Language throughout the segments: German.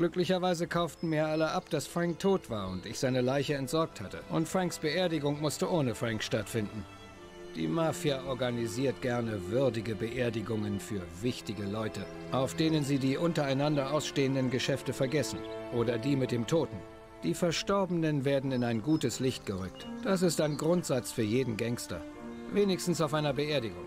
Glücklicherweise kauften mir alle ab, dass Frank tot war und ich seine Leiche entsorgt hatte. Und Franks Beerdigung musste ohne Frank stattfinden. Die Mafia organisiert gerne würdige Beerdigungen für wichtige Leute, auf denen sie die untereinander ausstehenden Geschäfte vergessen oder die mit dem Toten. Die Verstorbenen werden in ein gutes Licht gerückt. Das ist ein Grundsatz für jeden Gangster. Wenigstens auf einer Beerdigung.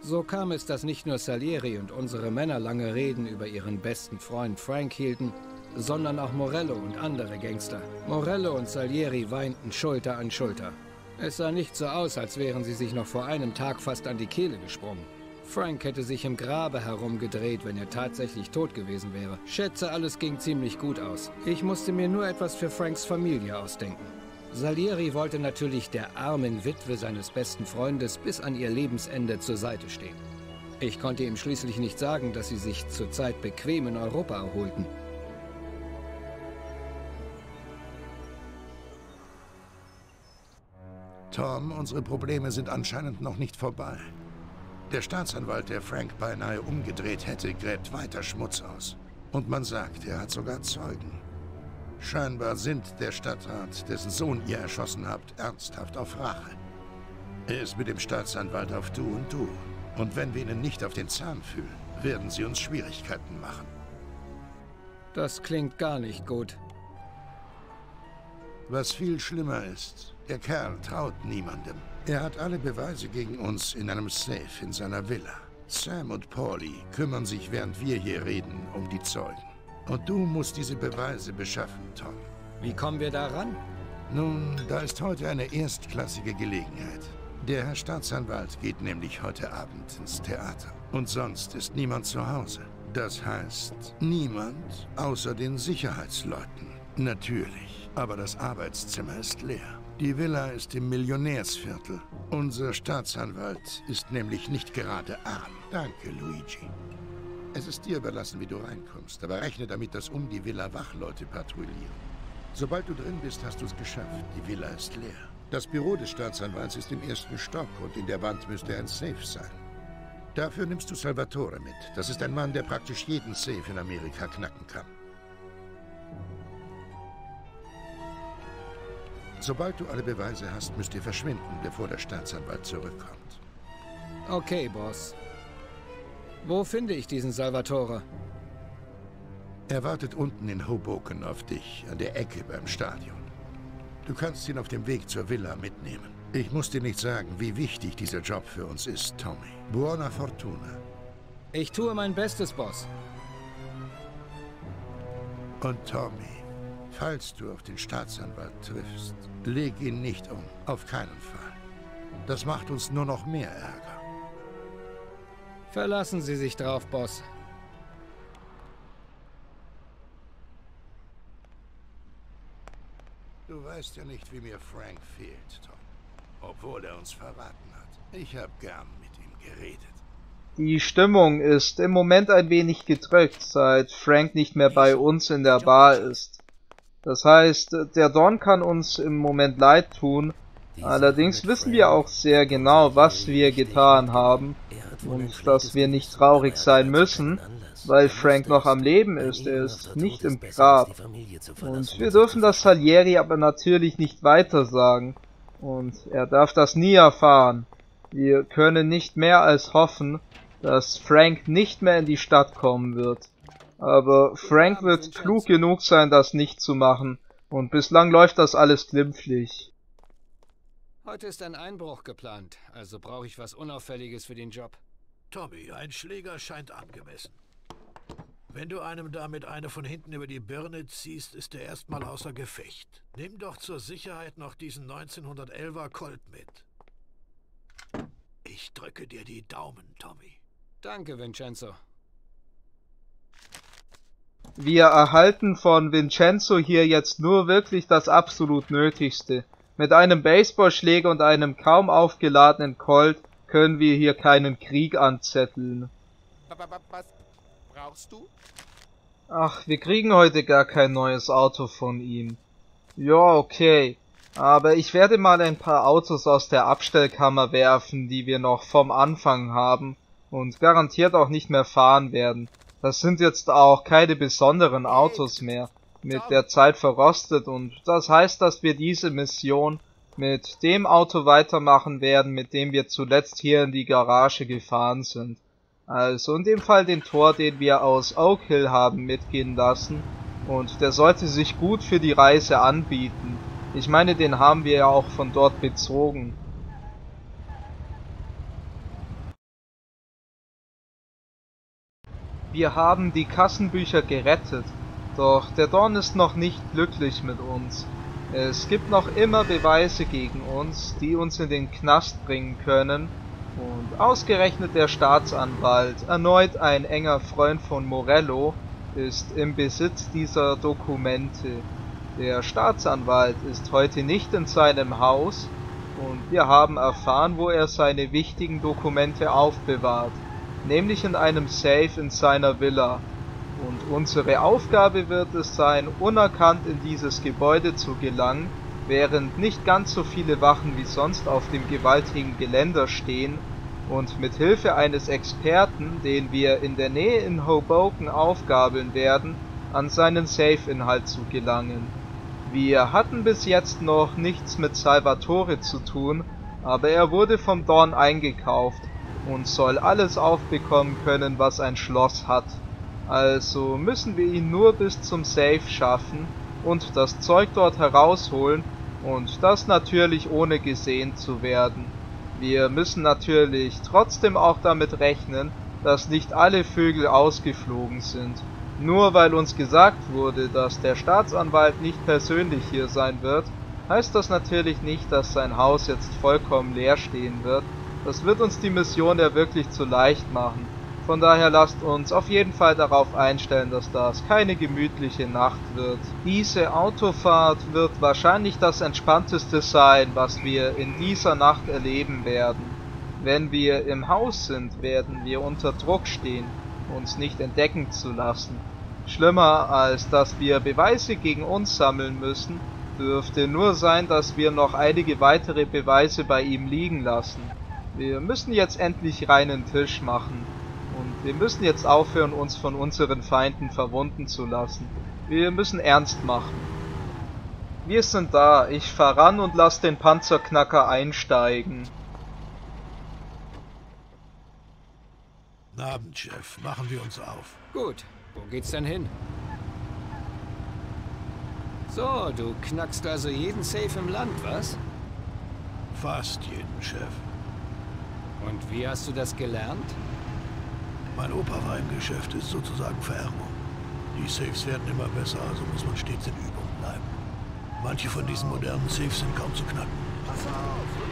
So kam es, dass nicht nur Salieri und unsere Männer lange Reden über ihren besten Freund Frank hielten, sondern auch Morello und andere Gangster. Morello und Salieri weinten Schulter an Schulter. Es sah nicht so aus, als wären sie sich noch vor einem Tag fast an die Kehle gesprungen. Frank hätte sich im Grabe herumgedreht, wenn er tatsächlich tot gewesen wäre. Schätze, alles ging ziemlich gut aus. Ich musste mir nur etwas für Franks Familie ausdenken. Salieri wollte natürlich der armen Witwe seines besten Freundes bis an ihr Lebensende zur Seite stehen. Ich konnte ihm schließlich nicht sagen, dass sie sich zurzeit bequem in Europa erholten. Tom, unsere Probleme sind anscheinend noch nicht vorbei. Der Staatsanwalt, der Frank beinahe umgedreht hätte, gräbt weiter Schmutz aus. Und man sagt, er hat sogar Zeugen. Scheinbar sind der Stadtrat, dessen Sohn ihr erschossen habt, ernsthaft auf Rache. Er ist mit dem Staatsanwalt auf Du und Du. Und wenn wir ihnen nicht auf den Zahn fühlen, werden sie uns Schwierigkeiten machen. Das klingt gar nicht gut. Was viel schlimmer ist, der Kerl traut niemandem. Er hat alle Beweise gegen uns in einem Safe in seiner Villa. Sam und Paulie kümmern sich, während wir hier reden, um die Zeugen. Und du musst diese Beweise beschaffen, Tom. Wie kommen wir da ran? Nun, da ist heute eine erstklassige Gelegenheit. Der Herr Staatsanwalt geht nämlich heute Abend ins Theater. Und sonst ist niemand zu Hause. Das heißt, niemand außer den Sicherheitsleuten. Natürlich, aber das Arbeitszimmer ist leer. Die Villa ist im Millionärsviertel. Unser Staatsanwalt ist nämlich nicht gerade arm. Danke, Luigi. Es ist dir überlassen, wie du reinkommst, aber rechne damit, dass um die Villa Wachleute patrouillieren. Sobald du drin bist, hast du es geschafft. Die Villa ist leer. Das Büro des Staatsanwalts ist im ersten Stock und in der Wand müsste ein Safe sein. Dafür nimmst du Salvatore mit. Das ist ein Mann, der praktisch jeden Safe in Amerika knacken kann. Sobald du alle Beweise hast, müsst ihr verschwinden, bevor der Staatsanwalt zurückkommt. Okay, Boss. Wo finde ich diesen Salvatore? Er wartet unten in Hoboken auf dich, an der Ecke beim Stadion. Du kannst ihn auf dem Weg zur Villa mitnehmen. Ich muss dir nicht sagen, wie wichtig dieser Job für uns ist, Tommy. Buona fortuna. Ich tue mein Bestes, Boss. Und Tommy, falls du auf den Staatsanwalt triffst, leg ihn nicht um. Auf keinen Fall. Das macht uns nur noch mehr Ärger. Verlassen Sie sich drauf, Boss. Du weißt ja nicht, wie mir Frank fehlt, Tom. Obwohl er uns verraten hat. Ich habe gern mit ihm geredet. Die Stimmung ist im Moment ein wenig gedrückt, seit Frank nicht mehr bei uns in der Bar ist. Das heißt, der Don kann uns im Moment leid tun. Allerdings wissen wir auch sehr genau, was wir getan haben und dass wir nicht traurig sein müssen, weil Frank noch am Leben ist. Er ist nicht im Grab. Und wir dürfen das Salieri aber natürlich nicht weitersagen. Und er darf das nie erfahren. Wir können nicht mehr als hoffen, dass Frank nicht mehr in die Stadt kommen wird. Aber Frank wird klug genug sein, das nicht zu machen. Und bislang läuft das alles glimpflich. Heute ist ein Einbruch geplant, also brauche ich was Unauffälliges für den Job. Tommy, ein Schläger scheint angemessen. Wenn du einem damit eine von hinten über die Birne ziehst, ist er erstmal außer Gefecht. Nimm doch zur Sicherheit noch diesen 1911er Colt mit. Ich drücke dir die Daumen, Tommy. Danke, Vincenzo. Wir erhalten von Vincenzo hier jetzt nur wirklich das absolut Nötigste. Mit einem Baseballschläger und einem kaum aufgeladenen Colt können wir hier keinen Krieg anzetteln. Was brauchst du? Ach, wir kriegen heute gar kein neues Auto von ihm. Ja, okay. Aber ich werde mal ein paar Autos aus der Abstellkammer werfen, die wir noch vom Anfang haben und garantiert auch nicht mehr fahren werden. Das sind jetzt auch keine besonderen Autos mehr, mit der Zeit verrostet, und das heißt, dass wir diese Mission mit dem Auto weitermachen werden, mit dem wir zuletzt hier in die Garage gefahren sind. Also in dem Fall den Tor, den wir aus Oak Hill haben mitgehen lassen, und der sollte sich gut für die Reise anbieten. Ich meine, den haben wir ja auch von dort bezogen. Wir haben die Kassenbücher gerettet, doch der Don ist noch nicht glücklich mit uns. Es gibt noch immer Beweise gegen uns, die uns in den Knast bringen können, und ausgerechnet der Staatsanwalt, erneut ein enger Freund von Morello, ist im Besitz dieser Dokumente. Der Staatsanwalt ist heute nicht in seinem Haus, und wir haben erfahren, wo er seine wichtigen Dokumente aufbewahrt, nämlich in einem Safe in seiner Villa. Und unsere Aufgabe wird es sein, unerkannt in dieses Gebäude zu gelangen, während nicht ganz so viele Wachen wie sonst auf dem gewaltigen Geländer stehen, und mit Hilfe eines Experten, den wir in der Nähe in Hoboken aufgabeln werden, an seinen Safe-Inhalt zu gelangen. Wir hatten bis jetzt noch nichts mit Salvatore zu tun, aber er wurde vom Don eingekauft und soll alles aufbekommen können, was ein Schloss hat. Also müssen wir ihn nur bis zum Safe schaffen und das Zeug dort herausholen, und das natürlich ohne gesehen zu werden. Wir müssen natürlich trotzdem auch damit rechnen, dass nicht alle Vögel ausgeflogen sind. Nur weil uns gesagt wurde, dass der Staatsanwalt nicht persönlich hier sein wird, heißt das natürlich nicht, dass sein Haus jetzt vollkommen leer stehen wird. Das wird uns die Mission ja wirklich zu leicht machen. Von daher lasst uns auf jeden Fall darauf einstellen, dass das keine gemütliche Nacht wird. Diese Autofahrt wird wahrscheinlich das Entspannteste sein, was wir in dieser Nacht erleben werden. Wenn wir im Haus sind, werden wir unter Druck stehen, uns nicht entdecken zu lassen. Schlimmer als dass wir Beweise gegen uns sammeln müssen, dürfte nur sein, dass wir noch einige weitere Beweise bei ihm liegen lassen. Wir müssen jetzt endlich reinen Tisch machen, und wir müssen jetzt aufhören, uns von unseren Feinden verwunden zu lassen. Wir müssen ernst machen. Wir sind da, ich fahr ran und lass den Panzerknacker einsteigen. Guten Abend, Chef, machen wir uns auf. Gut, wo geht's denn hin? So, du knackst also jeden Safe im Land, was? Fast jeden, Chef. Und wie hast du das gelernt? Mein Opa war im Geschäft, ist sozusagen Vererbung. Die Safes werden immer besser, also muss man stets in Übung bleiben. Manche von diesen modernen Safes sind kaum zu knacken. Pass auf!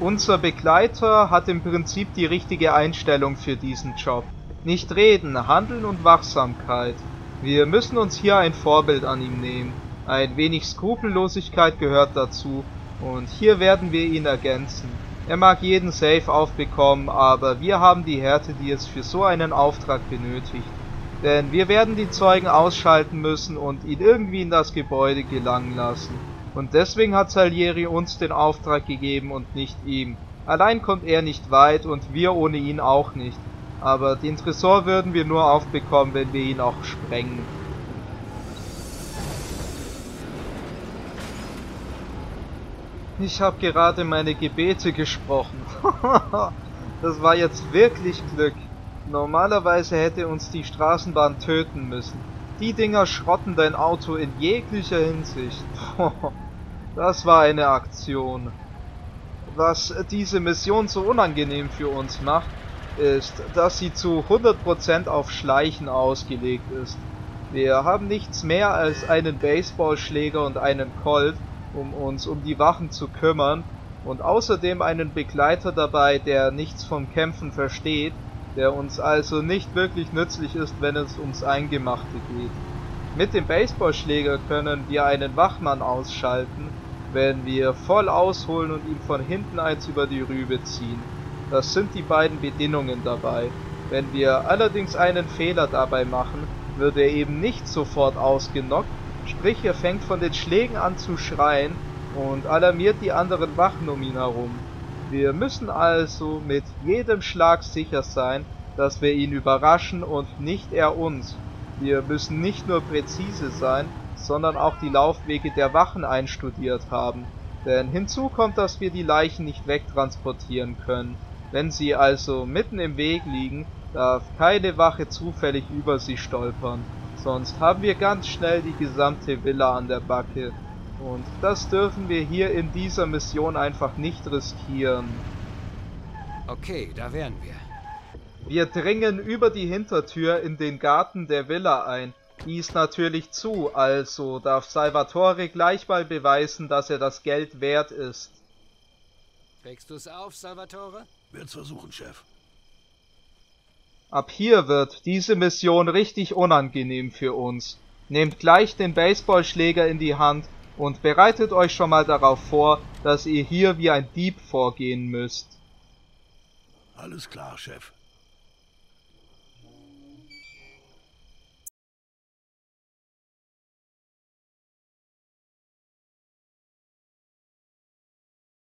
Unser Begleiter hat im Prinzip die richtige Einstellung für diesen Job. Nicht reden, handeln und Wachsamkeit. Wir müssen uns hier ein Vorbild an ihm nehmen. Ein wenig Skrupellosigkeit gehört dazu, und hier werden wir ihn ergänzen. Er mag jeden Safe aufbekommen, aber wir haben die Härte, die es für so einen Auftrag benötigt. Denn wir werden die Zeugen ausschalten müssen und ihn irgendwie in das Gebäude gelangen lassen. Und deswegen hat Salieri uns den Auftrag gegeben und nicht ihm. Allein kommt er nicht weit und wir ohne ihn auch nicht. Aber den Tresor würden wir nur aufbekommen, wenn wir ihn auch sprengen. Ich habe gerade meine Gebete gesprochen. Das war jetzt wirklich Glück. Normalerweise hätte uns die Straßenbahn töten müssen. Die Dinger schrotten dein Auto in jeglicher Hinsicht. Das war eine Aktion. Was diese Mission so unangenehm für uns macht, ist, dass sie zu 100% auf Schleichen ausgelegt ist. Wir haben nichts mehr als einen Baseballschläger und einen Colt, um uns um die Wachen zu kümmern, und außerdem einen Begleiter dabei, der nichts vom Kämpfen versteht, der uns also nicht wirklich nützlich ist, wenn es ums Eingemachte geht. Mit dem Baseballschläger können wir einen Wachmann ausschalten, wenn wir voll ausholen und ihm von hinten eins über die Rübe ziehen. Das sind die beiden Bedingungen dabei. Wenn wir allerdings einen Fehler dabei machen, wird er eben nicht sofort ausgenockt, sprich, er fängt von den Schlägen an zu schreien und alarmiert die anderen Wachen um ihn herum. Wir müssen also mit jedem Schlag sicher sein, dass wir ihn überraschen und nicht er uns. Wir müssen nicht nur präzise sein, sondern auch die Laufwege der Wachen einstudiert haben. Denn hinzu kommt, dass wir die Leichen nicht wegtransportieren können. Wenn sie also mitten im Weg liegen, darf keine Wache zufällig über sie stolpern. Sonst haben wir ganz schnell die gesamte Villa an der Backe. Und das dürfen wir hier in dieser Mission einfach nicht riskieren. Okay, da wären wir. Wir dringen über die Hintertür in den Garten der Villa ein. Die ist natürlich zu, also darf Salvatore gleich mal beweisen, dass er das Geld wert ist. Regst du's auf, Salvatore? Wird's versuchen, Chef. Ab hier wird diese Mission richtig unangenehm für uns. Nehmt gleich den Baseballschläger in die Hand und bereitet euch schon mal darauf vor, dass ihr hier wie ein Dieb vorgehen müsst. Alles klar, Chef.